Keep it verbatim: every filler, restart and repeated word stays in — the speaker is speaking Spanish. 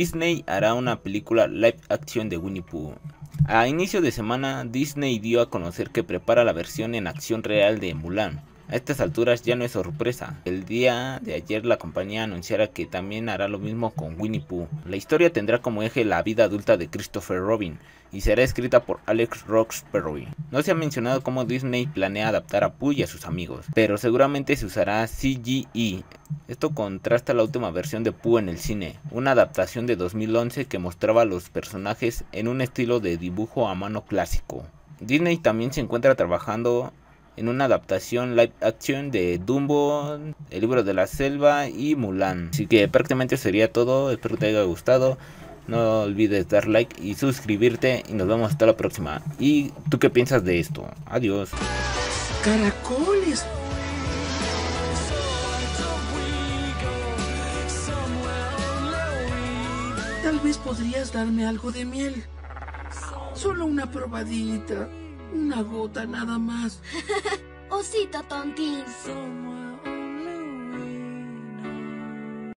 Disney hará una película live action de Winnie Pooh. A inicio de semana, Disney dio a conocer que prepara la versión en acción real de Mulan. A estas alturas ya no es sorpresa, el día de ayer la compañía anunciara que también hará lo mismo con Winnie Pooh. La historia tendrá como eje la vida adulta de Christopher Robin y será escrita por Alex Roxbury. No se ha mencionado cómo Disney planea adaptar a Pooh y a sus amigos, pero seguramente se usará C G E. Esto contrasta la última versión de Pooh en el cine, una adaptación de dos mil once que mostraba a los personajes en un estilo de dibujo a mano clásico. Disney también se encuentra trabajando en una adaptación live action de Dumbo, El Libro de la Selva y Mulan. Así que prácticamente sería todo, espero que te haya gustado, no olvides dar like y suscribirte y nos vemos hasta la próxima. ¿Y tú qué piensas de esto? Adiós. Caracoles. Tal vez podrías darme algo de miel, solo una probadita. Una gota nada más. Osito tontín.